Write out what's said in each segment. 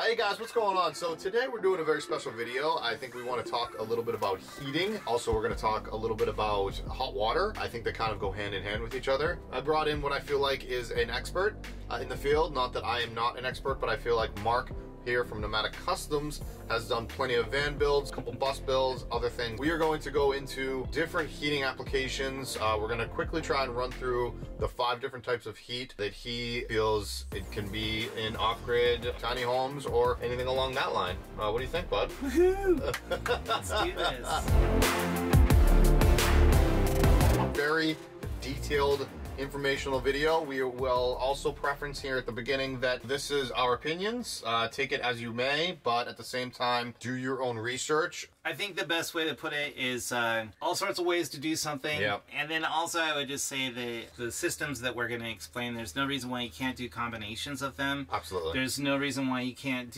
Hey guys, what's going on? So today we're doing a very special video. I think we want to talk a little bit about heating. Also, we're going to talk a little bit about hot water. I think they kind of go hand in hand with each other. I brought in what I feel like is an expert in the field. Not that I am not an expert, but I feel like Mark here from Nomadic Customs has done plenty of van builds, a couple bus builds, other things. We are going to go into different heating applications. We're gonna quickly try and run through the 5 different types of heat that he feels it can be in off-grid tiny homes or anything along that line. What do you think, bud? Woohoo! Let's do this. Very detailed informational video. We will also preference here at the beginning that this is our opinions. Take it as you may, but at the same time, do your own research. I think the best way to put it is all sorts of ways to do something. Yep. And then also I would just say the systems that we're going to explain, there's no reason why you can't do combinations of them. Absolutely. There's no reason why you can't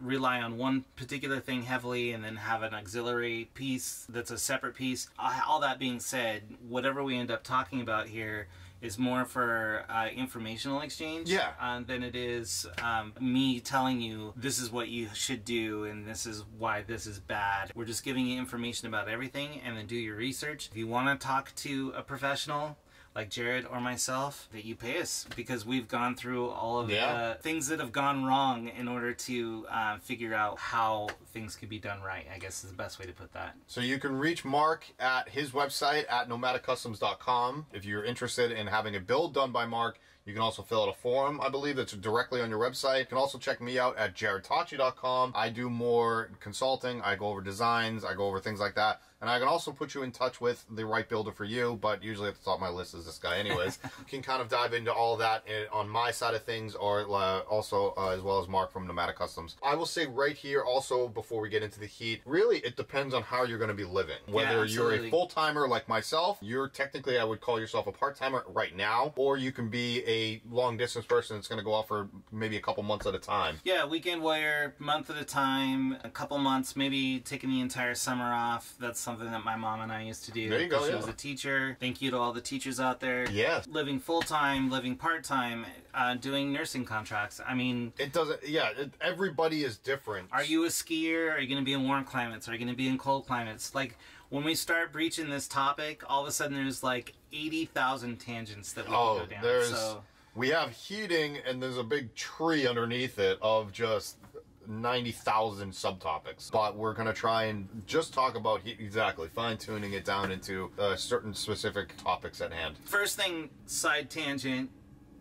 rely on one particular thing heavily and then have an auxiliary piece that's a separate piece. All that being said, whatever we end up talking about here is more for informational exchange, yeah, than it is me telling you this is what you should do and this is why this is bad. We're just giving you information about everything, and then do your research. If you want to talk to a professional like Jared or myself, that you pay us, because we've gone through all of the things that have gone wrong in order to figure out how things could be done right, I guess is the best way to put that. So you can reach Mark at his website at nomadiccustoms.com. If you're interested in having a build done by Mark, you can also fill out a form, I believe, that's directly on your website. You can also check me out at jarrodtocci.com. I do more consulting. I go over designs. I go over things like that. And I can also put you in touch with the right builder for you, but usually at the top of my list is this guy anyways. You can kind of dive into all that on my side of things, or also as well as Mark from Nomadic Customs. I will say right here also, before we get into the heat, really it depends on how you're going to be living. Whether you're a full-timer like myself, you're technically, I would call yourself a part-timer right now, or you can be a long-distance person that's going to go out for maybe a couple months at a time. Yeah, weekend warrior, month at a time, a couple months, maybe taking the entire summer off. That's something that my mom and I used to do. There you go. She was a teacher. Thank you to all the teachers out there. Yes. Living full time, living part time, doing nursing contracts. I mean, it doesn't. Yeah, everybody is different. Are you a skier? Are you going to be in warm climates? Are you going to be in cold climates? Like, when we start breaching this topic, all of a sudden there's like 80,000 tangents that we can go down. We have heating, and there's a big tree underneath it of just 90,000 subtopics, but we're gonna try and just talk about heat, exactly, fine-tuning it down into certain specific topics at hand. First thing, side tangent,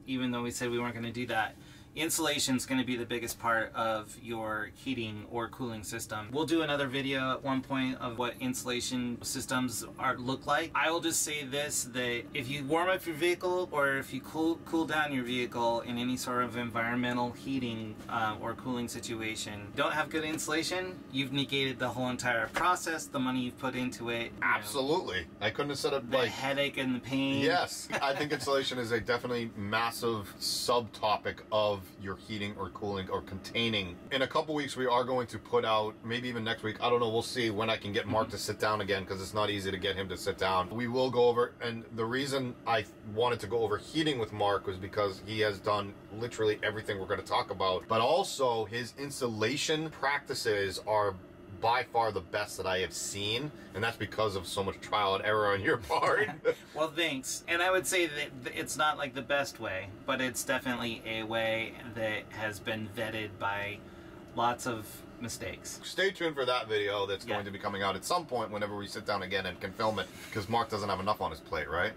even though we said we weren't gonna do that, insulation is gonna be the biggest part of your heating or cooling system. We'll do another video at one point of what insulation systems look like. I will just say this, that if you warm up your vehicle, or if you cool down your vehicle in any sort of environmental heating or cooling situation, don't have good insulation, you've negated the whole entire process, the money you've put into it. Absolutely. I couldn't have said it better. The headache and the pain. Yes. I think insulation is a definitely massive subtopic of your heating or cooling or containing. In a couple weeks, we are going to put out, maybe even next week, I don't know, we'll see when I can get Mark to sit down again, because it's not easy to get him to sit down. We will go over, and the reason I wanted to go over heating with Mark was because he has done literally everything we're going to talk about, but also his insulation practices are by far the best that I have seen, and that's because of so much trial and error on your part. Well, thanks. And I would say that it's not like the best way, but it's definitely a way that has been vetted by lots of mistakes. Stay tuned for that video that's going to be coming out at some point whenever we sit down again and can film it, because Mark doesn't have enough on his plate, right?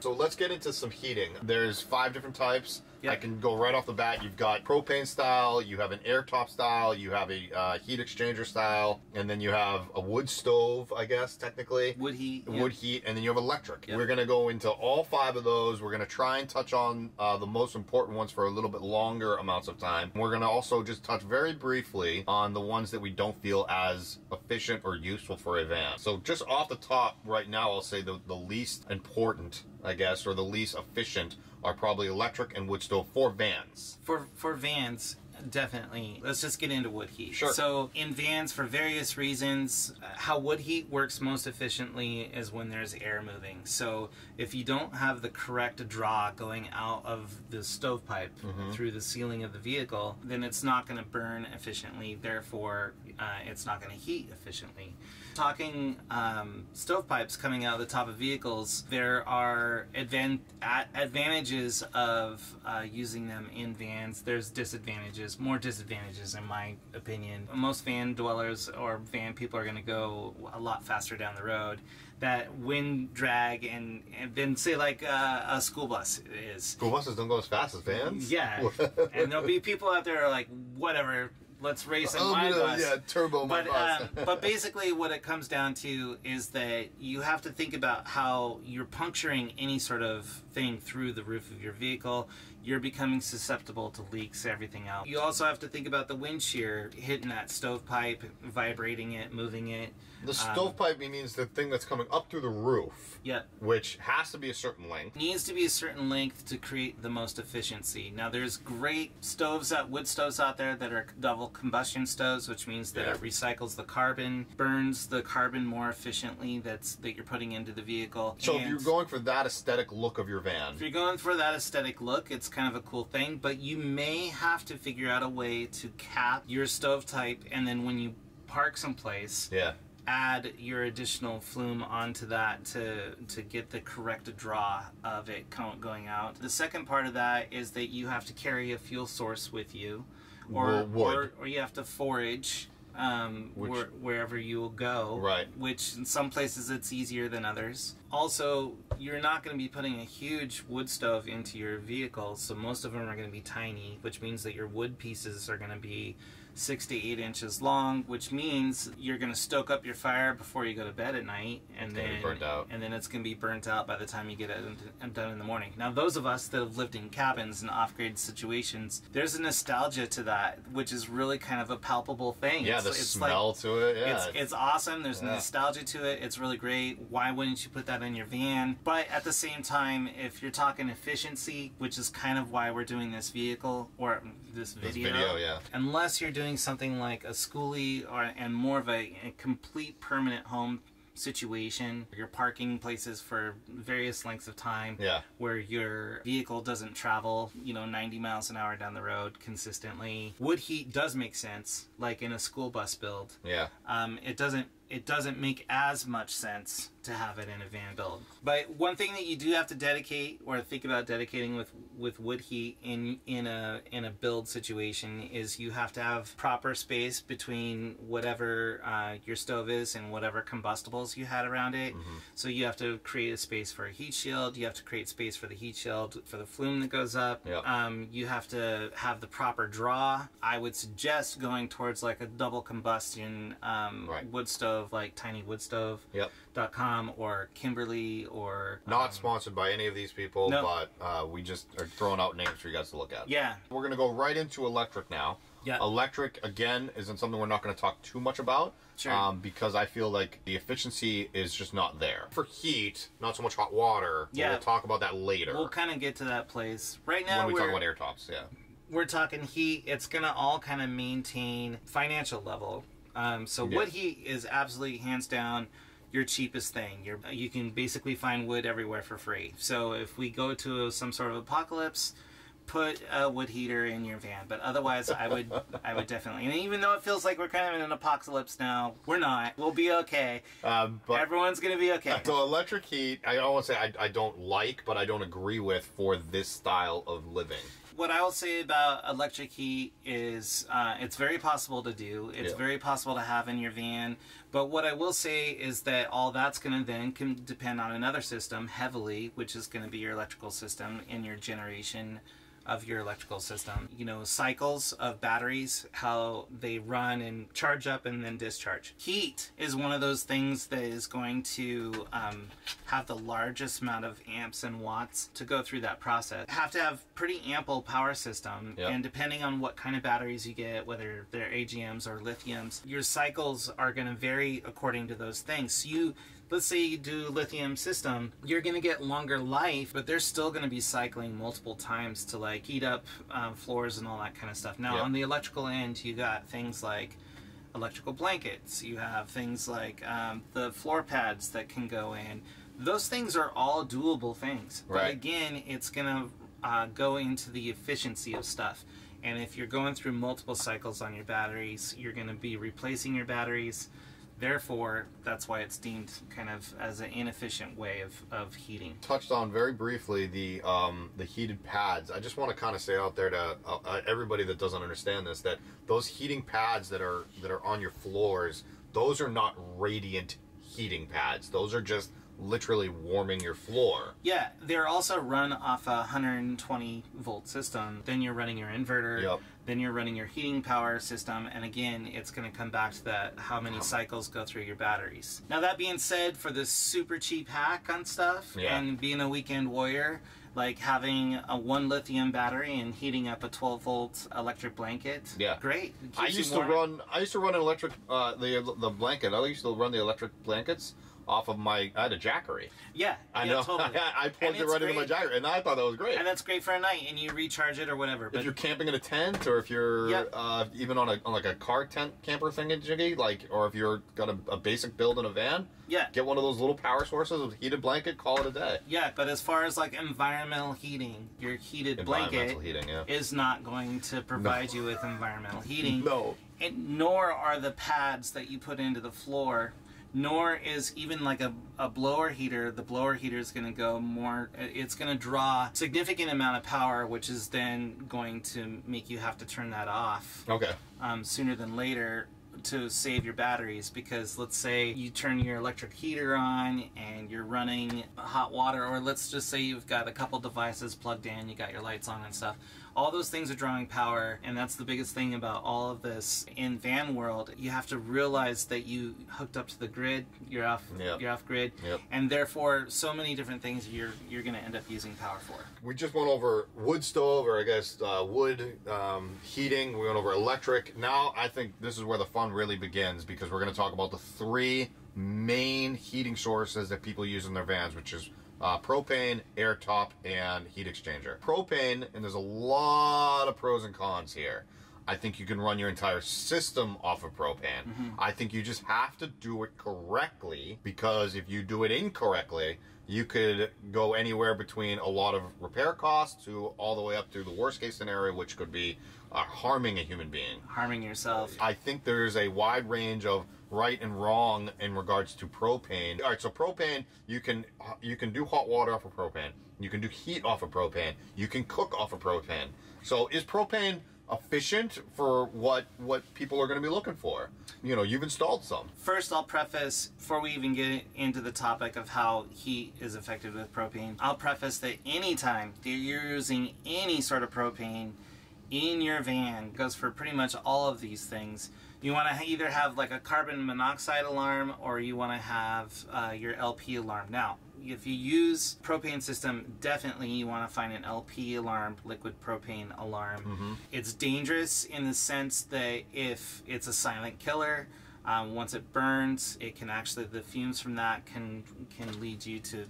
So let's get into some heating. There's 5 different types. Yep. I can go right off the bat. You've got propane style, you have an airtop style, you have a heat exchanger style, and then you have a wood stove, I guess, technically. Wood heat. Wood heat, and then you have electric. Yep. We're going to go into all 5 of those. We're going to try and touch on the most important ones for a little bit longer amounts of time. We're going to also just touch very briefly on the ones that we don't feel as efficient or useful for a van. So just off the top right now, I'll say the least important, I guess, or the least efficient are probably electric and wood stove for vans. For vans, Definitely. Let's just get into wood heat. Sure. So in vans, for various reasons, how wood heat works most efficiently is when there's air moving. So if you don't have the correct draw going out of the stovepipe through the ceiling of the vehicle, then it's not going to burn efficiently. Therefore, it's not going to heat efficiently. Talking stovepipes coming out of the top of vehicles, there are advantages of using them in vans. There's disadvantages, more disadvantages in my opinion. Most van dwellers or van people are going to go a lot faster down the road. That wind drag and then say like a school bus is. School buses don't go as fast as vans? Yeah. And there'll be people out there who are like, whatever, let's race on my bus. Yeah, turbo my bus. But basically what it comes down to is that you have to think about how you're puncturing any sort of thing through the roof of your vehicle. You're becoming susceptible to leaks, everything else. You also have to think about the wind shear hitting that stovepipe, vibrating it, moving it. The stovepipe means the thing that's coming up through the roof, yep, which has to be a certain length. Needs to be a certain length to create the most efficiency. Now there's great stoves, wood stoves out there that are double combustion stoves, which means that it recycles the carbon, burns the carbon more efficiently that you're putting into the vehicle. So if you're going for that aesthetic look of your van. If you're going for that aesthetic look, it's kind of a cool thing, but you may have to figure out a way to cap your stove type, and then when you park someplace, add your additional flume onto that to get the correct draw of it going out. The second part of that is that you have to carry a fuel source with you. Or you have to forage wherever you will go, which in some places it's easier than others. Also, you're not going to be putting a huge wood stove into your vehicle, so most of them are going to be tiny, which means that your wood pieces are going to be 6 to 8 inches long, which means you're going to stoke up your fire before you go to bed at night, and then burnt out. And then it's going to be burnt out by the time you get it done in the morning. Now, those of us that have lived in cabins and off-grid situations, there's a nostalgia to that, which is really kind of a palpable thing. Yeah, the smell to it. Yeah, it's awesome. There's nostalgia to it. It's really great. Why wouldn't you put that in your van? But at the same time, if you're talking efficiency, which is kind of why we're doing this vehicle or this video, unless you're doing something like a schoolie and more of a complete permanent home situation, you're parking places for various lengths of time where your vehicle doesn't travel, you know, 90 miles an hour down the road consistently. Wood heat does make sense, like in a school bus build. It doesn't make as much sense to have it in a van build. But one thing that you do have to dedicate or think about dedicating with wood heat in a build situation is you have to have proper space between whatever your stove is and whatever combustibles you had around it. So you have to create a space for a heat shield. You have to create space for the heat shield, for the flume that goes up. You have to have the proper draw. I would suggest going towards like a double combustion wood stove, like tinywoodstove.com or Kimberly, or not sponsored by any of these people, but we just are throwing out names for you guys to look at. We're gonna go right into electric now. Electric again isn't something we're not going to talk too much about, because I feel like the efficiency is just not there. For heat, not so much hot water. We'll talk about that later. We'll kind of get to that place right now when we talk about air tops. We're talking heat. It's gonna all kind of maintain financial level. Wood heat is absolutely, hands down, your cheapest thing. You can basically find wood everywhere for free. So if we go to some sort of apocalypse, put a wood heater in your van. But otherwise, I would definitely. And even though it feels like we're kind of in an apocalypse now, we're not. We'll be okay. But everyone's gonna be okay. So electric heat, I don't want to say I don't like, but I don't agree with for this style of living. What I will say about electric heat is it's very possible to do. It's very possible to have in your van. But what I will say is that all that's going to then can depend on another system heavily, which is going to be your electrical system and your generation of your electrical system. You know, cycles of batteries, how they run and charge up and then discharge. Heat is one of those things that is going to have the largest amount of amps and watts to go through that process. Have to have pretty ample power system, and depending on what kind of batteries you get, whether they're AGMs or lithiums, your cycles are going to vary according to those things. So you let's say you do lithium system, you're going to get longer life, but they're still going to be cycling multiple times to like heat up floors and all that kind of stuff. Now, on the electrical end, you got things like electrical blankets. You have things like the floor pads that can go in. Those things are all doable things. Right. But again, it's going to go into the efficiency of stuff. And if you're going through multiple cycles on your batteries, you're going to be replacing your batteries. Therefore, that's why it's deemed kind of as an inefficient way of heating. Touched on very briefly the heated pads. I just want to kind of say out there to everybody that doesn't understand this, that those heating pads that are on your floors, those are not radiant heating pads. Those are just literally warming your floor. Yeah, they're also run off a 120 volt system. Then you're running your inverter. Yep. Then you're running your heating power system, and again, it's going to come back to that how many cycles go through your batteries. Now that being said, for this super cheap hack on stuff and being a weekend warrior, like having a 1 lithium battery and heating up a 12 volt electric blanket. Yeah, great. I used to run an electric the blanket. I used to run the electric blankets off of my, I had a Jackery. Yeah, I know. Totally. I plugged it right into my Jackery, and I thought that was great. And that's great for a night, and you recharge it or whatever. But if you're camping in a tent, or if you're even on like a car tent camper thing, or if you're got a basic build in a van, get one of those little power sources with a heated blanket, call it a day. Yeah, but as far as like environmental heating, your heated blanket is not going to provide you with environmental heating. No. And nor are the pads that you put into the floor. Nor is even like a blower heater. The blower heater is going to go more, it's going to draw significant amount of power, which is then going to make you have to turn that off sooner than later to save your batteries. Because let's say you turn your electric heater on and you're running hot water, or let's just say you've got a couple devices plugged in, you got your lights on and stuff. All those things are drawing power, and that's the biggest thing about all of this in van world. You have to realize that you hooked up to the grid, you're off grid, and therefore so many different things you're going to end up using power for. We just went over wood stove, or I guess wood heating. We went over electric. Now I think this is where the fun really begins, because we're going to talk about the 3 main heating sources that people use in their vans, which is propane, air top, and heat exchanger. Propane, and there's a lot of pros and cons here. I think you can run your entire system off of propane. I think you just have to do it correctly, because if you do it incorrectly, you could go anywhere between a lot of repair costs to all the way up to the worst case scenario, which could be harming a human being. Harming yourself. I think there's a wide range of right and wrong in regards to propane. All right, so propane, you can do hot water off of propane. You can do heat off of propane. You can cook off of propane. So is propane efficient for what people are going to be looking for? You know, you've installed some. First, I'll preface, before we even get into the topic of how heat is affected with propane, I'll preface that anytime that you're using any sort of propane in your van, goes for pretty much all of these things. You want to either have like a carbon monoxide alarm, or you want to have your LP alarm. Now, if you use propane system, definitely you want to find an LP alarm, liquid propane alarm. It's dangerous in the sense that if it's a silent killer, once it burns, it can actually, the fumes from that can lead you to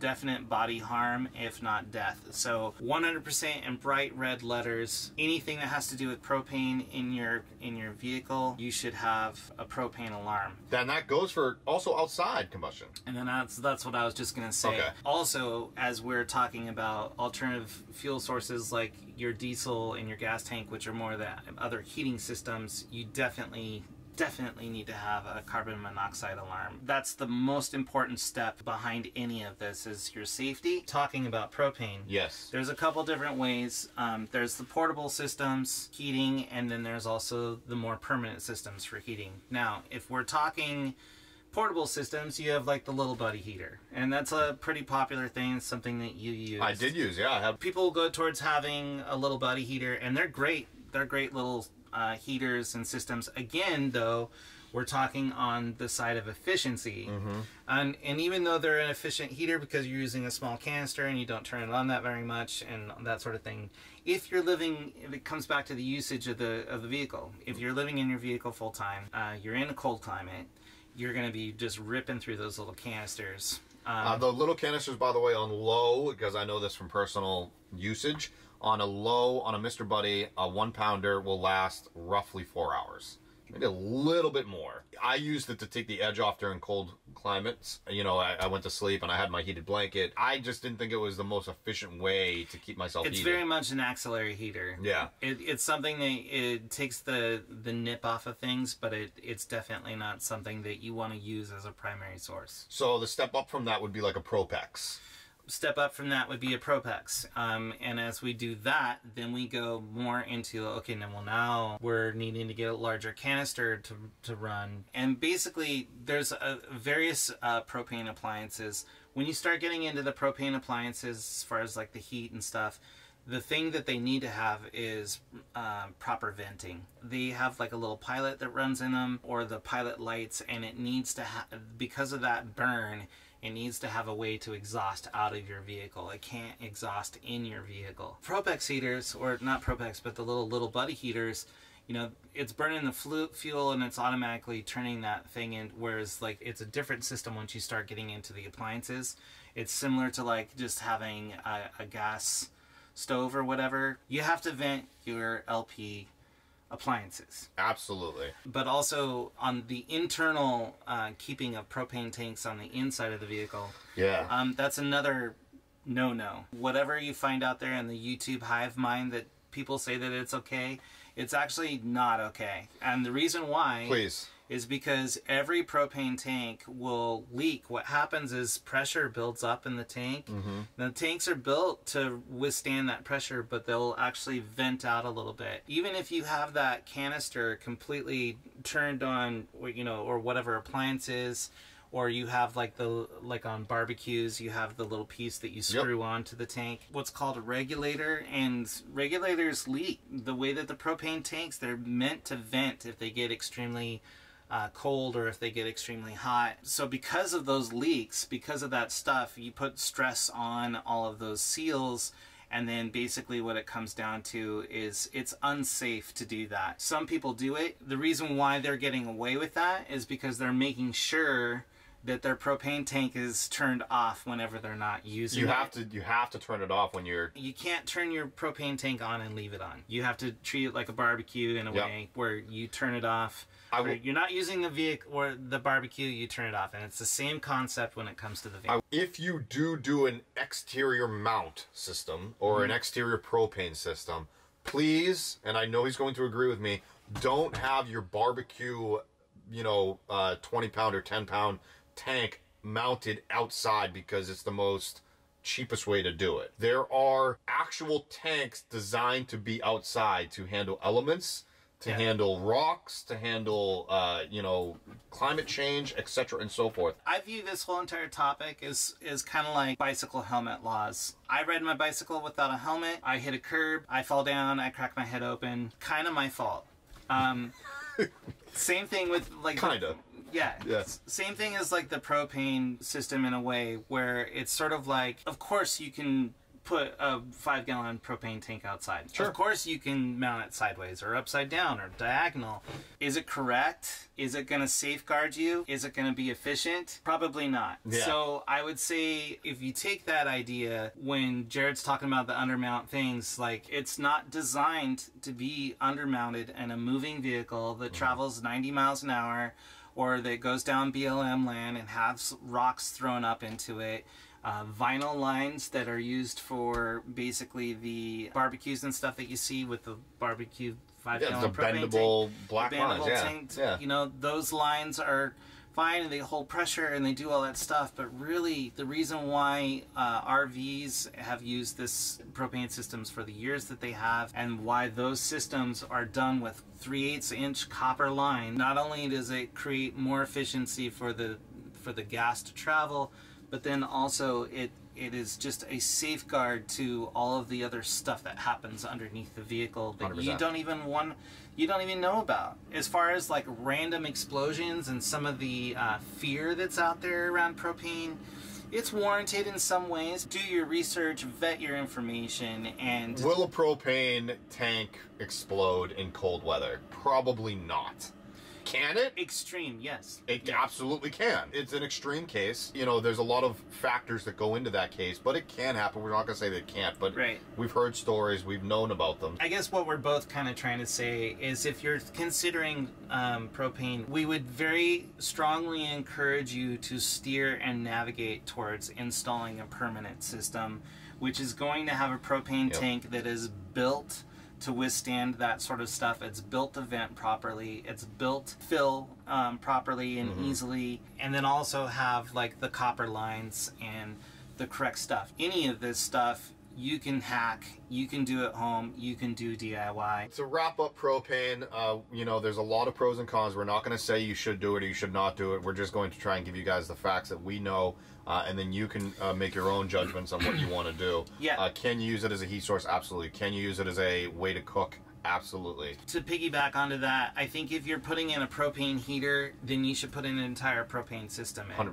definite body harm, if not death. So 100% in bright red letters, anything that has to do with propane in your vehicle, you should have a propane alarm. Then that goes for also outside combustion. And then that's what I was just gonna say. Okay. Also, as we're talking about alternative fuel sources like your diesel and your gas tank, which are more the other heating systems, you definitely need to have a carbon monoxide alarm. That's the most important step behind any of this, is your safety. Talking about propane, yes, there's a couple different ways. There's the portable systems, heating, and then there's also the more permanent systems for heating. Now, if we're talking portable systems, you have like the little buddy heater, and that's a pretty popular thing. It's something that you use. I did use, yeah. I have. People go towards having a little buddy heater, and they're great. They're great little heaters and systems. Again, though, we're talking on the side of efficiency. And even though they're an efficient heater, because you're using a small canister and you don't turn it on that very much and that sort of thing, if you're living, it comes back to the usage of the vehicle. If you're living in your vehicle full time, you're in a cold climate, you're going to be just ripping through those little canisters. The little canisters, by the way, on low, because I know this from personal usage, on a low, on a Mr. Buddy, a 1-pounder will last roughly 4 hours. Maybe a little bit more. I used it to take the edge off during cold climates. You know, I went to sleep and I had my heated blanket. I just didn't think it was the most efficient way to keep myself heated. It's very much an auxiliary heater. Yeah. It's something that it takes the nip off of things, but it's definitely not something that you want to use as a primary source. So the step up from that would be like a Propex. Step up from that would be a Propex, and as we do that, then we go more into, okay, well, now we're needing to get a larger canister to run. And basically there's various propane appliances. When you start getting into the propane appliances, as far as like the heat and stuff, the thing that they need to have is proper venting. They have like a little pilot that runs in them, or the pilot lights, and it needs to have, because of that burn, it needs to have a way to exhaust out of your vehicle. It can't exhaust in your vehicle. Propex heaters, or not Propex, but the little buddy heaters, you know, it's burning the fuel and it's automatically turning that thing in, whereas like it's a different system once you start getting into the appliances. It's similar to like just having a gas stove or whatever. You have to vent your LP appliances. Absolutely. But also on the internal keeping of propane tanks on the inside of the vehicle. Yeah. That's another no-no. Whatever you find out there in the YouTube hive mind that people say that it's okay, it's actually not okay. And the reason why is because every propane tank will leak. What happens is pressure builds up in the tank. Mm-hmm. The tanks are built to withstand that pressure, but they'll actually vent out a little bit. Even if you have that canister completely turned on, you know, or whatever appliance is, or you have like on barbecues, you have the little piece that you screw onto the tank, what's called a regulator, and regulators leak. The way that the propane tanks, they're meant to vent if they get extremely cold or if they get extremely hot. So because of those leaks, because of that stuff, you put stress on all of those seals, and then basically what it comes down to is it's unsafe to do that. Some people do it. The reason why they're getting away with that is because they're making sure that their propane tank is turned off whenever they're not using it. You have to turn it off when you're... You can't turn your propane tank on and leave it on. You have to treat it like a barbecue in a way where you turn it off. You're not using the vehicle or the barbecue, you turn it off. And it's the same concept when it comes to the vehicle. If you do an exterior mount system or an exterior propane system, please, and I know he's going to agree with me, don't have your barbecue, you know, 20-pound or 10-pound tank mounted outside, because it's the most cheapest way to do it. There are actual tanks designed to be outside to handle elements, to handle rocks, to handle you know, climate change, etc. and so forth. I view this whole entire topic is kind of like bicycle helmet laws. I ride my bicycle without a helmet. I hit a curb. I fall down. I crack my head open. Kind of my fault. Same thing with like kinda. Yeah. Yes. Same thing as like the propane system in a way where it's sort of like, of course you can put a 5-gallon propane tank outside. Sure. Of course you can mount it sideways or upside down or diagonal. Is it correct? Is it going to safeguard you? Is it going to be efficient? Probably not. Yeah. So I would say if you take that idea, when Jared's talking about the undermount things, like it's not designed to be undermounted in a moving vehicle that travels 90 miles an hour, or that goes down BLM land and has rocks thrown up into it. Vinyl lines that are used for basically the barbecues and stuff that you see with the barbecue 5-gallon propane tank. Black lines, tank, you know, those lines are fine and they hold pressure and they do all that stuff, but really the reason why RVs have used this propane systems for the years that they have, and why those systems are done with 3/8-inch copper line, not only does it create more efficiency for the gas to travel, but then also it is just a safeguard to all of the other stuff that happens underneath the vehicle that 100%. you don't even know about. As far as like random explosions and some of the fear that's out there around propane, it's warranted in some ways. Do your research, vet your information, and... Will a propane tank explode in cold weather? Probably not. Can it? Extreme, yes. It absolutely can. It's an extreme case. You know, there's a lot of factors that go into that case, but it can happen. We're not going to say that it can't, but we've heard stories, we've known about them. I guess what we're both kind of trying to say is if you're considering propane, we would very strongly encourage you to steer and navigate towards installing a permanent system, which is going to have a propane tank that is built to withstand that sort of stuff. It's built to vent properly, it's built to fill properly and easily, and then also have like the copper lines and the correct stuff. Any of this stuff you can hack, you can do at home, you can do DIY. To wrap up propane, you know, there's a lot of pros and cons. We're not going to say you should do it or you should not do it. We're just going to try and give you guys the facts that we know, and then you can make your own judgments on what you want to do. Can you use it as a heat source? Absolutely. Can you use it as a way to cook? Absolutely. To piggyback onto that, I think if you're putting in a propane heater, then you should put in an entire propane system in.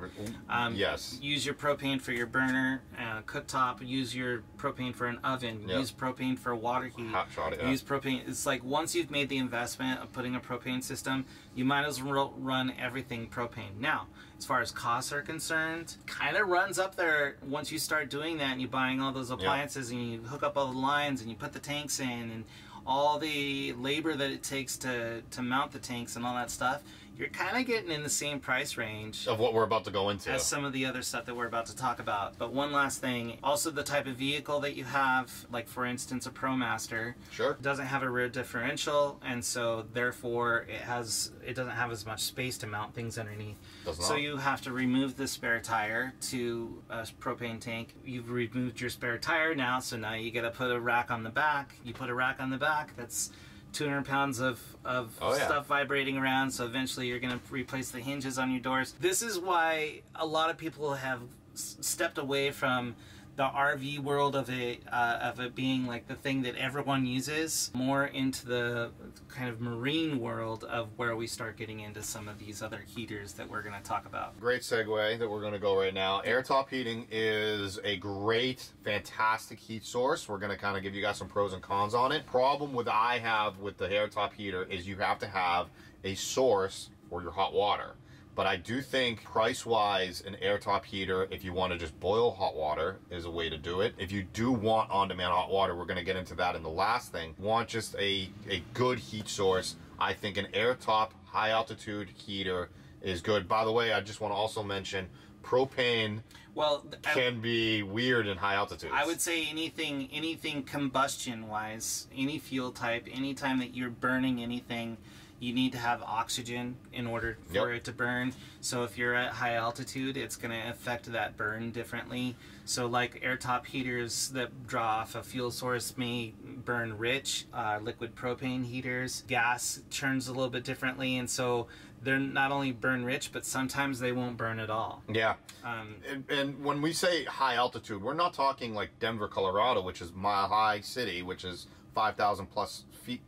100%. Yes. Use your propane for your burner, cooktop. Use your propane for an oven. Use propane for water heat. Hot shot it. Use propane. It's like once you've made the investment of putting a propane system, you might as well run everything propane. Now, as far as costs are concerned, kind of runs up there once you start doing that and you're buying all those appliances and you hook up all the lines and you put the tanks in and all the labor that it takes to mount the tanks and all that stuff. You're kind of getting in the same price range of what we're about to go into as some of the other stuff that we're about to talk about. But one last thing, also the type of vehicle that you have, like for instance a ProMaster doesn't have a rear differential, and so therefore it doesn't have as much space to mount things underneath. So you have to remove the spare tire to a propane tank. You've removed your spare tire now, so now you gotta put a rack on the back. You put a rack on the back, that's 200 pounds of stuff vibrating around, so eventually you're going to replace the hinges on your doors. This is why a lot of people have stepped away from the RV world of it being like the thing that everyone uses, more into the kind of marine world of where we start getting into some of these other heaters that we're going to talk about. Great segue that we're going to go right now. Airtop heating is a great, fantastic heat source. We're going to kind of give you guys some pros and cons on it. Problem with I have with the airtop heater is you have to have a source for your hot water. But I do think price-wise, an airtop heater, if you want to just boil hot water, is a way to do it. If you do want on-demand hot water, we're going to get into that in the last thing. Want just a good heat source, I think an airtop high-altitude heater is good. By the way, I just want to also mention propane can be weird in high altitudes. I would say anything combustion-wise, any fuel type, anytime that you're burning anything, you need to have oxygen in order for it to burn. So if you're at high altitude, it's going to affect that burn differently. So like airtop heaters that draw off a fuel source may burn rich. Liquid propane heaters, gas churns a little bit differently, and so they're not only burn rich, but sometimes they won't burn at all. And when we say high altitude, we're not talking like Denver, Colorado, which is mile high city, which is 5,000 plus feet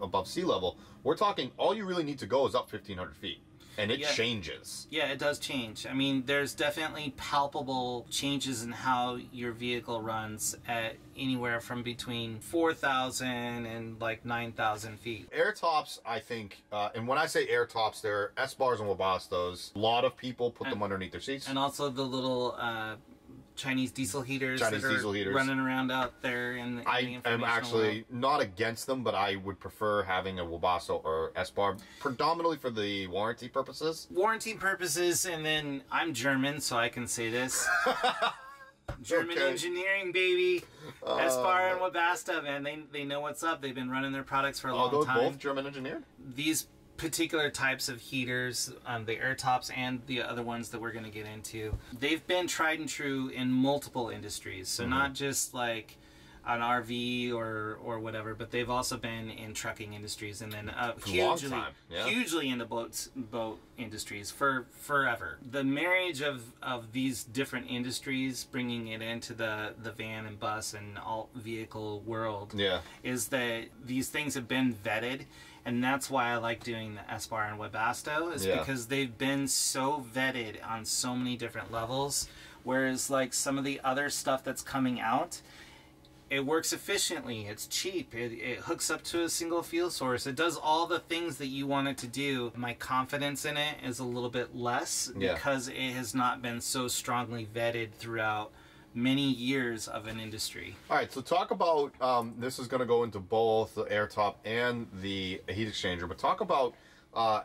above sea level. We're talking all you really need to go is up 1,500 feet. And it changes. Yeah, it does change. I mean, there's definitely palpable changes in how your vehicle runs at anywhere from between 4,000 and like 9,000 feet. Airtops, I think, and when I say airtops, they're Espars and Webastos. A lot of people put them underneath their seats. And also the little Chinese diesel heaters running around out there. And I am actually not against them, but I would prefer having a Webasto or Espar, predominantly for the warranty purposes. Warranty purposes, and then I'm German, so I can say this. German engineering, baby. Espar and Webasto, man, they know what's up. They've been running their products for a long time. Both German engineered? These particular types of heaters, the airtops and the other ones that we're going to get into, they've been tried and true in multiple industries. So not just like an RV or whatever, but they've also been in trucking industries, and then hugely into boat industries forever. The marriage of these different industries, bringing it into the van and bus and all vehicle world, is that these things have been vetted. And that's why I like doing the Espar and Webasto, is because they've been so vetted on so many different levels. Whereas like some of the other stuff that's coming out, It works efficiently, it's cheap, it hooks up to a single fuel source, it does all the things that you want it to do. My confidence in it is a little bit less because it has not been so strongly vetted throughout many years of an industry. All right, so talk about, this is going to go into both the airtop and the heat exchanger, but talk about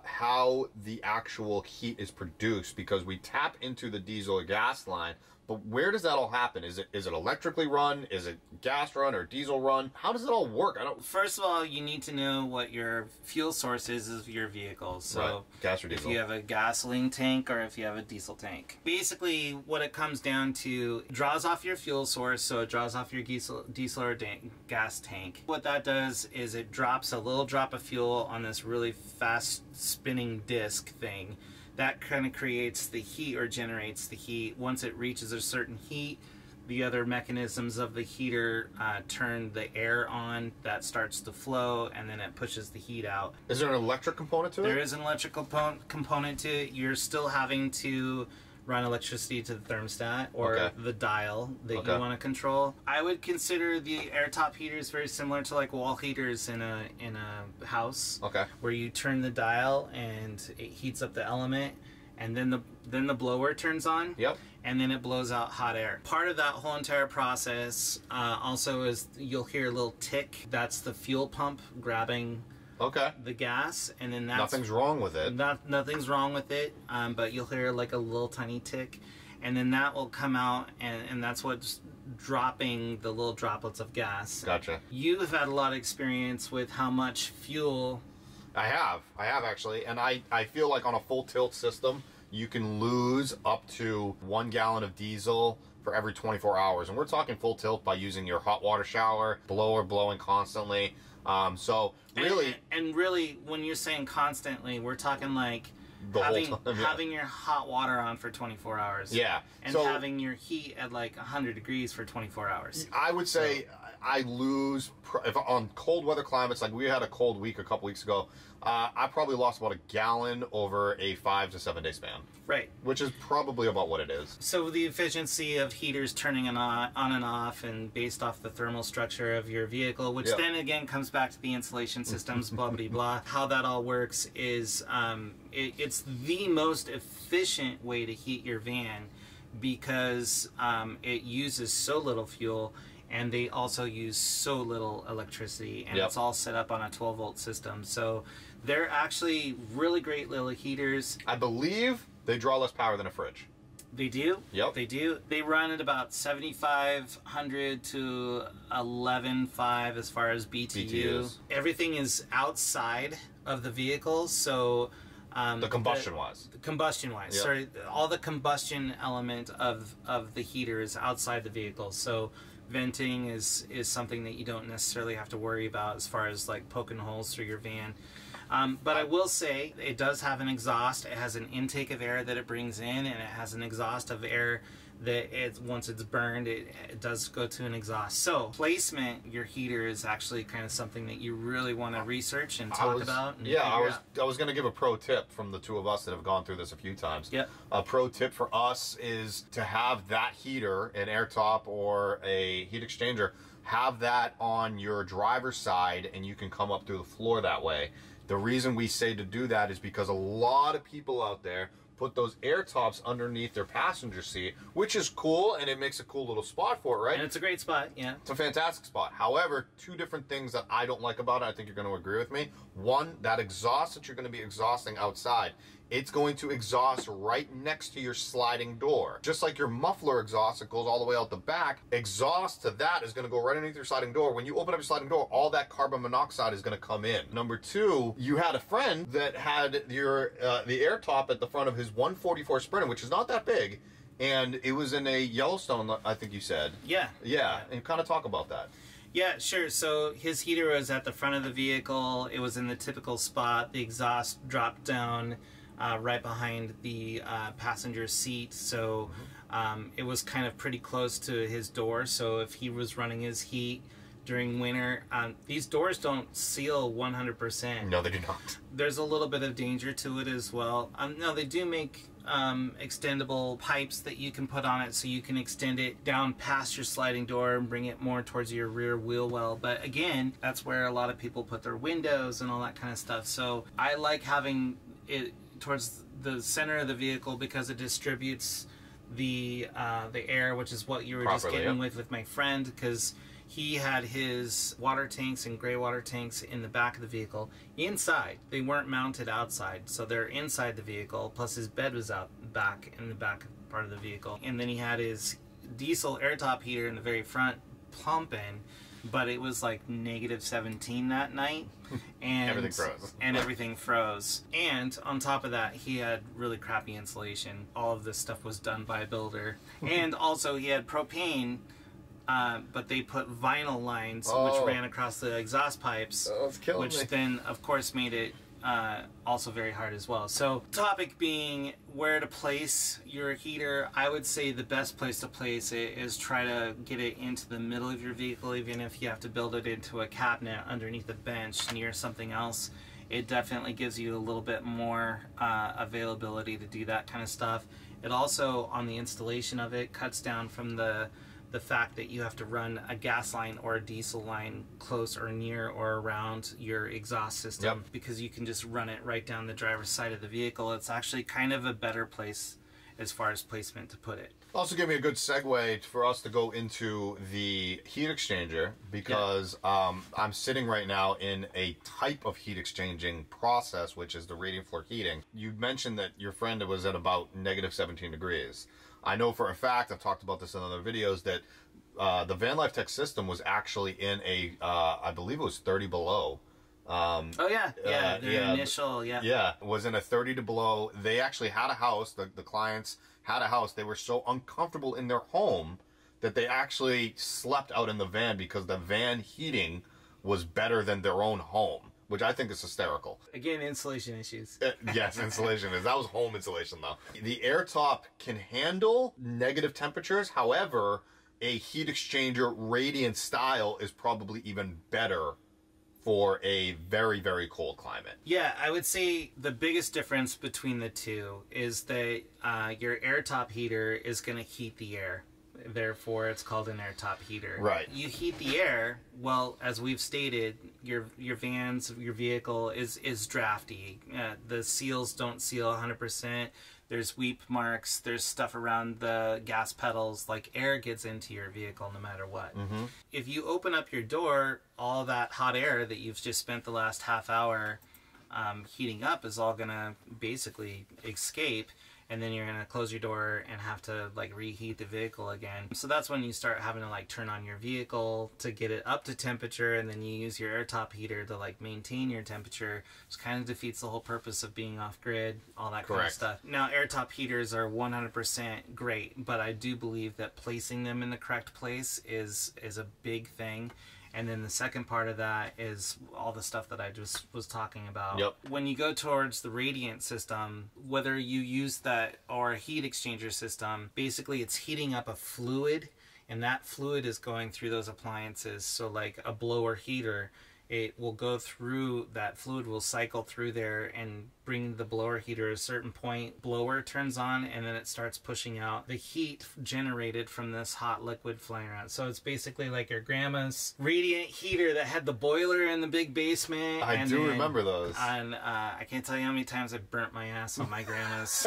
how the actual heat is produced, because we tap into the diesel or gas line, but where does that all happen? Is it electrically run? Is it gas run or diesel run? How does it all work? I don't. First of all, you need to know what your fuel source is of your vehicle. So right. Gas or diesel. If you have a gasoline tank or if you have a diesel tank. Basically, what it comes down to, it draws off your fuel source, so it draws off your diesel or gas tank. What that does is it drops a little drop of fuel on this really fast spinning disc thing that kind of creates the heat or generates the heat. Once it reaches a certain heat, the other mechanisms of the heater turn the air on, that starts to flow, and then it pushes the heat out. Is there an electric component to it? There is an electrical component to it. You're still having to run electricity to the thermostat or the dial that you want to control. I would consider the airtop heaters very similar to like wall heaters in a house, where you turn the dial and it heats up the element, and then the blower turns on, and then it blows out hot air. Part of that whole entire process also is you'll hear a little tick. That's the fuel pump grabbing the gas, and then that's nothing's wrong with it. Nothing's wrong with it, but you'll hear like a little tiny tick, and then that will come out, and that's what's dropping the little droplets of gas. Gotcha. You've had a lot of experience with how much fuel. I have actually, and I feel like on a full tilt system, you can lose up to 1 gallon of diesel for every 24 hours, and we're talking full tilt by using your hot water shower, blower blowing constantly. So really, and really, when you're saying constantly, we're talking like the whole time, having your hot water on for 24 hours. Yeah. And so, having your heat at like 100 degrees for 24 hours. I would say I lose, if on cold weather climates, like we had a cold week a couple weeks ago, I probably lost about 1 gallon over a 5 to 7 day span. Right. Which is probably about what it is. So the efficiency of heaters turning on and off, and based off the thermal structure of your vehicle, which then again comes back to the insulation systems, blah, blah, blah. How that all works is it's the most efficient way to heat your van, because it uses so little fuel, and they also use so little electricity, and it's all set up on a 12-volt system. So they're actually really great little heaters. I believe they draw less power than a fridge. They do? Yep. They do. They run at about 7,500 to 11,500 as far as BTU. BTUs. Everything is outside of the vehicle, so... the combustion-wise. Combustion-wise. Sorry, all the combustion element of the heater is outside the vehicle, so venting is something that you don't necessarily have to worry about as far as like poking holes through your van. But I will say it does have an exhaust. It has an intake of air that it brings in, and it has an exhaust of air that once it's burned, it does go to an exhaust. So placement, your heater is actually kind of something that you really want to research and talk about. And I was going to give a pro tip from the two of us that have gone through this a few times. A pro tip for us is to have that heater, an airtop or a heat exchanger, have that on your driver's side, and you can come up through the floor that way. The reason we say to do that is because a lot of people out there put those air tops underneath their passenger seat, which is cool, and it makes a cool little spot for it, right? And it's a great spot, It's a fantastic spot. However, two different things that I don't like about it, I think you're going to agree with me. One, that exhaust that you're going to be exhausting outside, it's going to exhaust right next to your sliding door. Just like your muffler exhaust that goes all the way out the back, exhaust to that is going to go right underneath your sliding door. When you open up your sliding door, all that carbon monoxide is going to come in. Number two, you had a friend that had your the air top at the front of his 144 Sprinter, which is not that big, and it was in a Yellowstone, I think you said. Yeah. And kind of talk about that. Yeah, sure. So his heater was at the front of the vehicle. It was in the typical spot. The exhaust dropped down right behind the passenger seat, so it was kind of pretty close to his door, so if he was running his heat during winter. These doors don't seal 100%. No, they do not. There's a little bit of danger to it as well. No, they do make extendable pipes that you can put on it, so you can extend it down past your sliding door and bring it more towards your rear wheel well. But again, that's where a lot of people put their windows and all that kind of stuff. So I like having it towards the center of the vehicle because it distributes the air, which is what you were just getting with my friend, because he had his water tanks and gray water tanks in the back of the vehicle inside. They weren't mounted outside, so they're inside the vehicle, plus his bed was out back in the back part of the vehicle. And then he had his diesel airtop heater in the very front pumping, but it was like -17 that night, and everything froze. And everything froze. And on top of that, he had really crappy insulation. All of this stuff was done by a builder. And also he had propane, but they put vinyl lines which ran across the exhaust pipes, which then of course made it also very hard as well. So, topic being where to place your heater, I would say the best place to place it is try to get it into the middle of your vehicle, even if you have to build it into a cabinet underneath a bench near something else. It definitely gives you a little bit more availability to do that kind of stuff. It also, on the installation of it, cuts down from the fact that you have to run a gas line or a diesel line close or near or around your exhaust system, because you can just run it right down the driver's side of the vehicle. It's actually kind of a better place as far as placement to put it. Also gave me a good segue for us to go into the heat exchanger, because I'm sitting right now in a type of heat exchanging process, which is the radiant floor heating. You mentioned that your friend was at about -17 degrees. I know for a fact, I've talked about this in other videos, that the Van Life Tech system was actually in a, I believe it was 30 below. It was in a 30 to below. They actually had a house, the clients had a house. They were so uncomfortable in their home that they actually slept out in the van because the van heating was better than their own home, which I think is hysterical. Again, insulation issues. Yes, insulation is. That was home insulation, though. The airtop can handle negative temperatures. However, a heat exchanger radiant style is probably even better for a very, very cold climate. Yeah, I would say the biggest difference between the two is that your airtop heater is going to heat the air. Therefore, it's called an airtop heater. Right. You heat the air. Well, as we've stated, your vans, your vehicle is drafty. The seals don't seal 100%. There's weep marks. There's stuff around the gas pedals. Like, air gets into your vehicle no matter what. Mm-hmm. If you open up your door, all that hot air that you've just spent the last half hour heating up is all gonna basically escape. And then you're going to close your door and have to like reheat the vehicle again. So that's when you start having to like turn on your vehicle to get it up to temperature, and then you use your airtop heater to like maintain your temperature, which kind of defeats the whole purpose of being off grid, all that kind of stuff. Now, airtop heaters are 100% great, but I do believe that placing them in the correct place is a big thing. And then the second part of that is all the stuff that I just was talking about. Yep. When you go towards the radiant system, whether you use that or a heat exchanger system, basically it's heating up a fluid, and that fluid is going through those appliances. So like a blower heater, it will go through, that fluid will cycle through there and bring the blower heater to a certain point. Blower turns on, and then it starts pushing out the heat generated from this hot liquid flying around. So it's basically like your grandma's radiant heater that had the boiler in the big basement. I do remember those. And I can't tell you how many times I burnt my ass on my grandma's.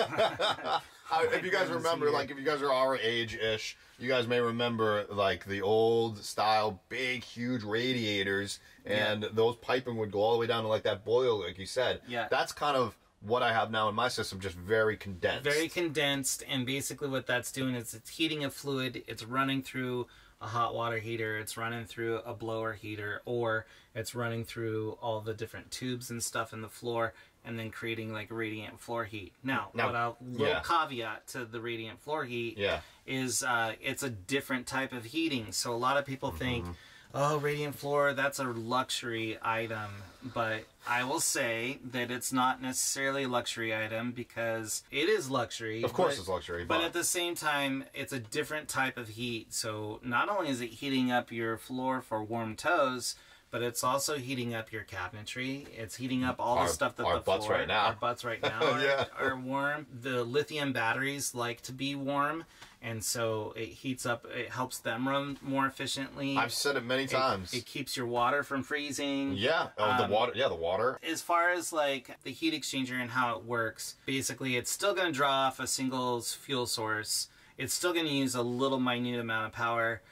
If you guys remember, like if you guys are our age-ish, you guys may remember like the old style, big, huge radiators, and those piping would go all the way down to like that boil, like you said. Yeah. That's kind of what I have now in my system, just very condensed. Very condensed, and basically what that's doing is it's heating a fluid, it's running through a hot water heater, it's running through a blower heater, or it's running through all the different tubes and stuff in the floor, and then creating like radiant floor heat. Now, a little caveat to the radiant floor heat is it's a different type of heating. So a lot of people think, oh, radiant floor, that's a luxury item. But I will say that it's not necessarily a luxury item because it is luxury. Of course it's luxury. But at the same time, it's a different type of heat. So not only is it heating up your floor for warm toes, but it's also heating up your cabinetry. It's heating up all the stuff that the floor, right now. Our butts right now are, yeah, are warm. The lithium batteries like to be warm, and so it heats up. It helps them run more efficiently. I've said it many times. It keeps your water from freezing. Yeah, the water. Yeah, the water. As far as like the heat exchanger and how it works, basically, it's still going to draw off a single fuel source. It's still going to use a little minute amount of power.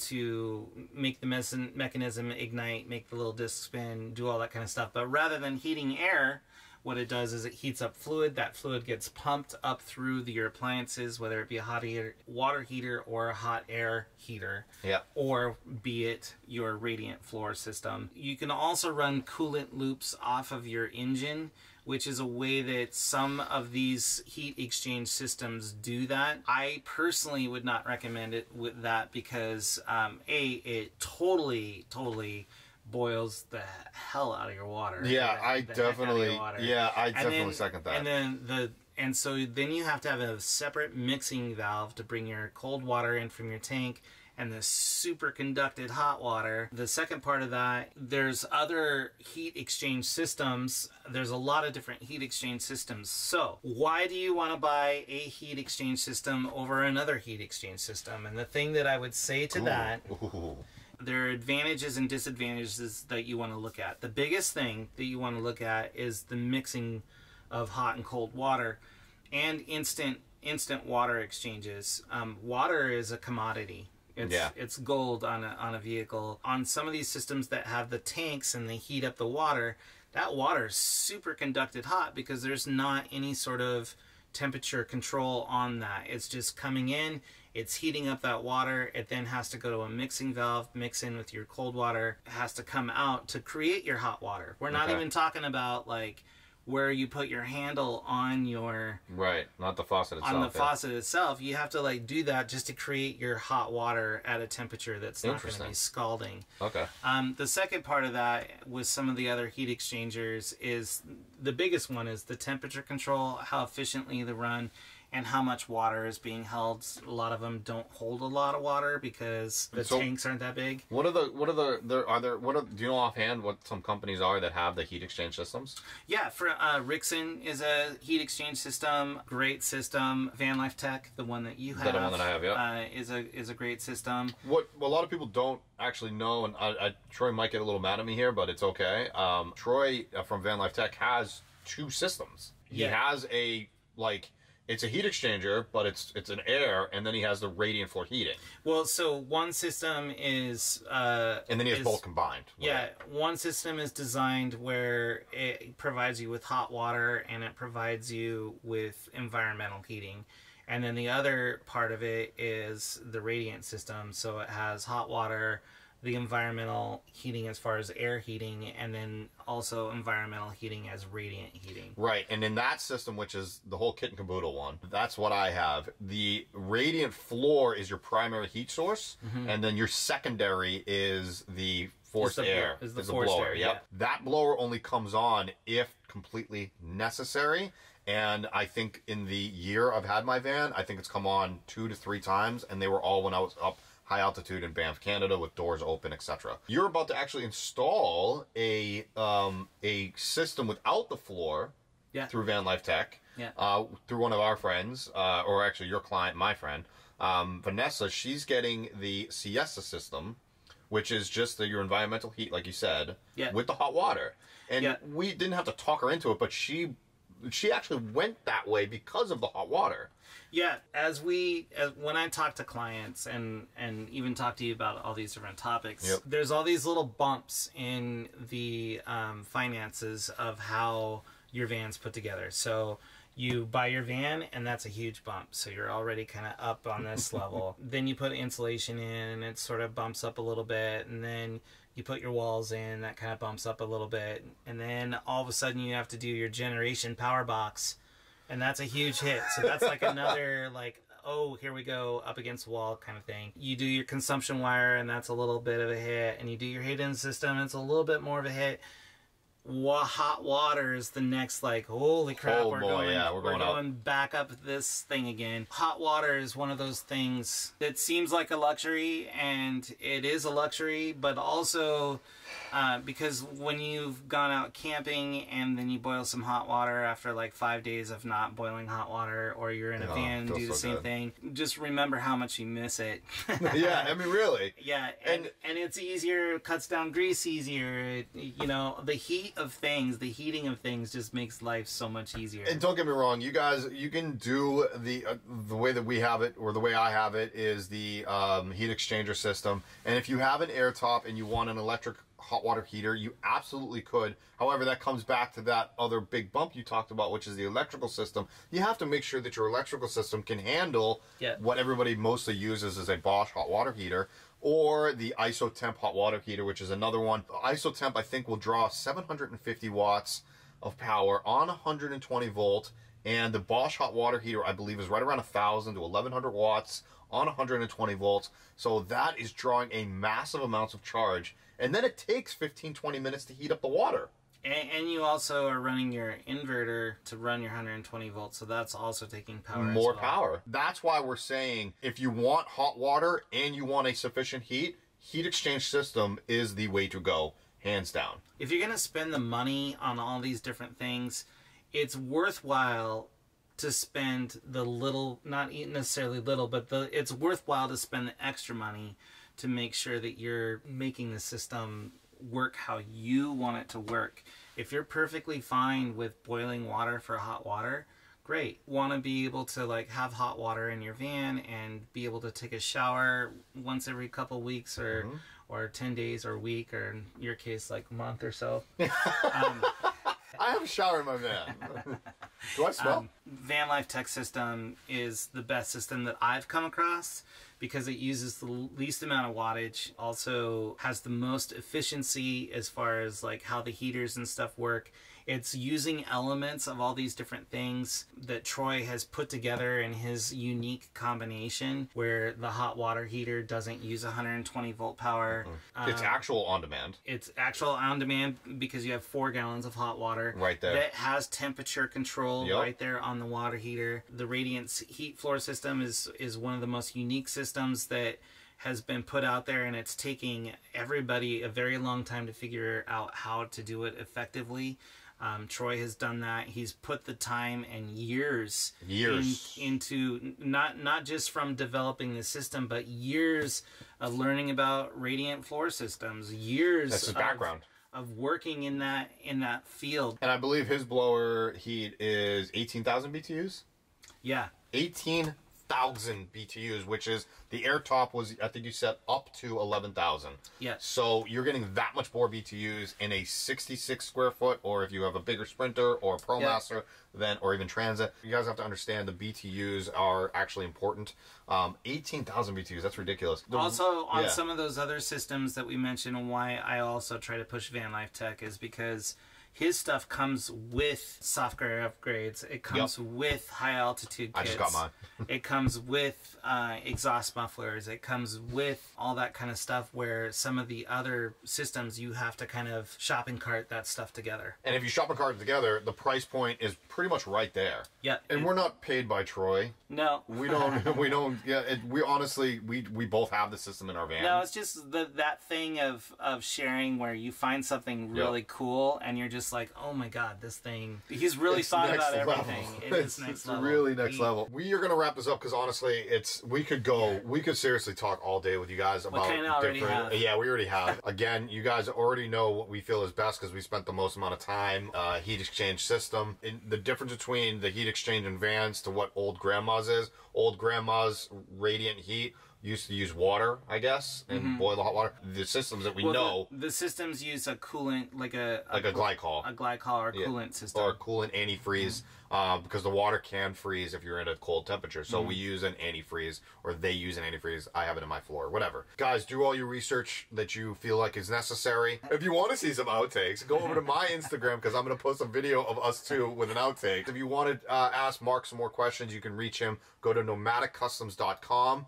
To make the mechanism ignite, make the little disc spin, do all that kind of stuff. But rather than heating air, what it does is it heats up fluid. That fluid gets pumped up through your appliances, whether it be a hot water heater or a hot air heater, yeah, or be it your radiant floor system. You can also run coolant loops off of your engine, which is a way that some of these heat exchange systems do that. I personally would not recommend it with that because A, it totally boils the hell out of your water. Yeah, I definitely second that. And so then you have to have a separate mixing valve to bring your cold water in from your tank and the superconducted hot water. The second part of that, there's other heat exchange systems. There's a lot of different heat exchange systems. So why do you want to buy a heat exchange system over another heat exchange system? And the thing that I would say to there are advantages and disadvantages that you want to look at. The biggest thing that you want to look at is the mixing of hot and cold water and instant water exchanges. Water is a commodity. It's gold on a vehicle. On some of these systems that have the tanks and they heat up the water, that water is superconducted hot because there's not any sort of temperature control on that. It's just coming in, it's heating up that water, it then has to go to a mixing valve, mix in with your cold water, it has to come out to create your hot water. We're not even talking about like where you put your handle on your... Right, not the faucet itself. On the faucet itself, you have to like do that just to create your hot water at a temperature that's not going to be scalding. Okay. The second part of that with some of the other heat exchangers is, the biggest one is the temperature control, how efficiently they run, and how much water is being held. A lot of them don't hold a lot of water because the tanks aren't that big. Do you know offhand what some companies are that have the heat exchange systems? Yeah, for Rixen is a heat exchange system, great system. Van Life Tech, the one that you have, the one that I have, yeah, is a great system. What a lot of people don't actually know, and Troy might get a little mad at me here, but it's okay. Troy from Van Life Tech has two systems. Yeah. He has a it's a heat exchanger, but it's an air, and then he has the radiant floor heating. Well, so one system is... and then he has both combined. Yeah, one system is designed where it provides you with hot water, and it provides you with environmental heating. And then the other part of it is the radiant system, so it has hot water, the environmental heating as far as air heating, and then also environmental heating as radiant heating. Right, and in that system, which is the whole kit and caboodle one, that's what I have. The radiant floor is your primary heat source, and then your secondary is the forced air. Is the blower, yep. Yeah. That blower only comes on if completely necessary. And I think in the year I've had my van, I think it's come on 2 to 3 times, and they were all when I was up high altitude in Banff, Canada, with doors open, etc. You're about to actually install a system without the floor, yeah, through Van Life Tech, yeah, through one of our friends, or actually your client, my friend, Vanessa. She's getting the CESA system, which is just your environmental heat, like you said, yeah, with the hot water. And yeah, we didn't have to talk her into it, but she actually went that way because of the hot water. Yeah, when I talk to clients and even talk to you about all these different topics, yep, there's all these little bumps in the finances of how your van's put together. So you buy your van, and that's a huge bump. So you're already kind of up on this level. Then you put insulation in, and it sort of bumps up a little bit. And then you put your walls in, that kind of bumps up a little bit. And then all of a sudden you have to do your generation power box, and that's a huge hit. So that's like another like oh, here we go, up against the wall kind of thing. You do your consumption wire, and that's a little bit of a hit. And you do your hidden system, and it's a little bit more of a hit. Hot water is the next, like, holy crap, we're going back up this thing again. Hot water is one of those things that seems like a luxury, and it is a luxury, but also because when you've gone out camping and then you boil some hot water after like 5 days of not boiling hot water, or you're in a van, do the same thing, just remember how much you miss it. Yeah, I mean, really. Yeah, and it's easier, cuts down grease easier, you know, the heat of things, the heating of things just makes life so much easier. And don't get me wrong, you guys, you can do the way that we have it, or the way I have it, is the heat exchanger system. And if you have an air top and you want an electric hot water heater, you absolutely could. However, that comes back to that other big bump you talked about, which is the electrical system. You have to make sure that your electrical system can handle what everybody mostly uses as a Bosch hot water heater, or the Isotemp hot water heater, which is another one. Isotemp, I think, will draw 750 watts of power on 120 volt, and the Bosch hot water heater, I believe, is right around 1,000 to 1,100 watts on 120 volts. So that is drawing a massive amount of charge, and then it takes 15-20 minutes to heat up the water. And you also are running your inverter to run your 120 volts, so that's also taking power as well. More power. That's why we're saying if you want hot water and you want a sufficient heat, heat exchange system is the way to go, hands down. If you're going to spend the money on all these different things, it's worthwhile to spend the little, not necessarily little, but it's worthwhile to spend the extra money to make sure that you're making the system work how you want it to work. If you're perfectly fine with boiling water for hot water, great. Want to be able to like have hot water in your van and be able to take a shower once every couple weeks, or or 10 days or a week, or in your case like a month or so. I have a shower in my van. Do I smell? Van Life Tech system is the best system that I've come across because it uses the least amount of wattage, also has the most efficiency as far as like how the heaters and stuff work. It's using elements of all these different things that Troy has put together in his unique combination, where the hot water heater doesn't use 120 volt power. It's actual on demand. It's actual on demand because you have 4 gallons of hot water. Right there. That has temperature control right there on the water heater. The Radiance heat floor system is one of the most unique systems that has been put out there, and it's taking everybody a very long time to figure out how to do it effectively. Troy has done that. He's put the time and years into not just from developing the system, but years of learning about radiant floor systems, years that's his background of working in that field. And I believe his blower heat is 18,000 BTUs. Yeah, 18,000 BTUs, which is the air top was, I think you said, up to 11,000. Yeah. So you're getting that much more BTUs in a 66 square foot, or if you have a bigger Sprinter or a ProMaster, then, or even Transit. You guys have to understand the BTUs are actually important. 18,000 BTUs, that's ridiculous. Also, on some of those other systems that we mentioned, and why I also try to push Van Life Tech, is because his stuff comes with software upgrades. It comes with high altitude kits. I just got mine. It comes with exhaust mufflers. It comes with all that kind of stuff, where some of the other systems you have to kind of shop and cart that stuff together. And if you shop and cart it together, the price point is pretty much right there. Yeah. And we're not paid by Troy. No. We don't. We honestly, we both have the system in our van. No, it's just that thing of sharing, where you find something really cool and you're just like, oh my god, this thing, he's really thought about everything. It's next level. Really next level. We are going to wrap this up, because honestly, we could seriously talk all day with you guys about different. Yeah, we already have. Again, you guys already know what we feel is best, because we spent the most amount of time heat exchange system, and the difference between the heat exchange in vans to what old grandma's is. Old grandma's radiant heat used to use water, I guess, and boil the hot water. The systems that we know. The systems use a coolant, like a glycol. A glycol or coolant system. Or coolant antifreeze, because the water can freeze if you're in a cold temperature. So we use an antifreeze, or they use an antifreeze. I have it in my floor, whatever. Guys, do all your research that you feel like is necessary. If you want to see some outtakes, go over to my Instagram, because I'm going to post a video of us two with an outtake. If you want to ask Mark some more questions, you can reach him. Go to nomadiccustoms.com.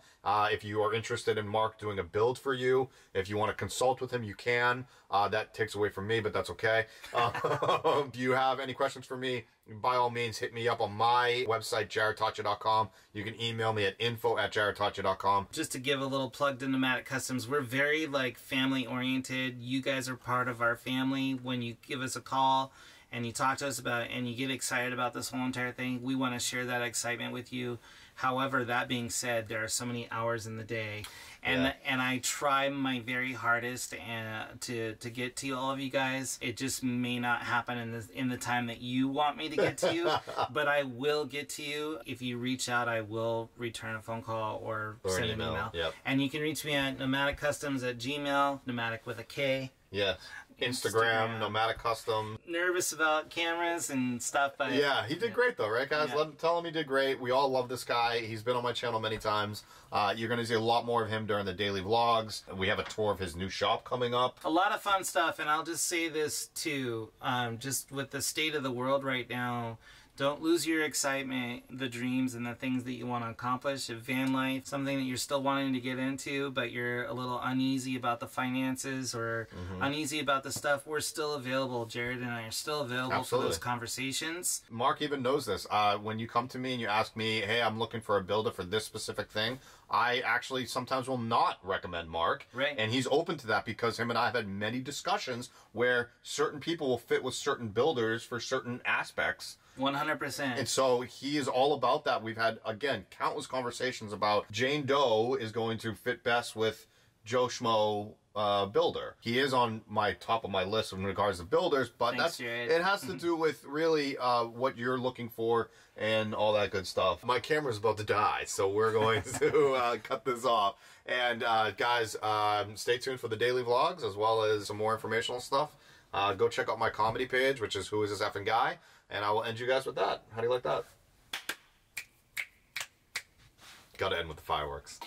If you are interested in Mark doing a build for you, if you want to consult with him, you can. That takes away from me, but that's okay. If you have any questions for me, by all means, hit me up on my website, jarrodtocci.com. You can email me at info@jarrodtocci.com. Just to give a little plug to Nomadic Customs, we're very like family oriented. You guys are part of our family. When you give us a call and you talk to us about it and you get excited about this whole entire thing, we want to share that excitement with you. However, that being said, there are so many hours in the day, and I try my very hardest to get to all of you guys. It just may not happen in the time that you want me to get to you, but I will get to you. If you reach out, I will return a phone call or send an email. And you can reach me at nomadiccustoms@gmail.com, nomadic with a K. Instagram, Nomadic Custom. Nervous about cameras and stuff, but he did great though, right guys? Tell him he did great. We all love this guy. He's been on my channel many times. You're going to see a lot more of him during the daily vlogs. We have a tour of his new shop coming up. A lot of fun stuff, and I'll just say this too, just with the state of the world right now, don't lose your excitement, the dreams, and the things that you want to accomplish. If van life, something that you're still wanting to get into, but you're a little uneasy about the finances or uneasy about the stuff, we're still available. Jared and I are still available for those conversations. Mark even knows this. When you come to me and you ask me, hey, I'm looking for a builder for this specific thing, I actually sometimes will not recommend Mark. And he's open to that because him and I have had many discussions where certain people will fit with certain builders for certain aspects. 100%. And so he is all about that. We've had, again, countless conversations about Jane Doe is going to fit best with Joe Schmo builder. He is on my top of my list in regards to builders, but it has to do with really what you're looking for and all that good stuff. My camera's about to die, so we're going to cut this off. And guys, stay tuned for the daily vlogs as well as some more informational stuff. Go check out my comedy page, which is Who Is This Effing Guy? And I will end you guys with that. How do you like that? Gotta end with the fireworks.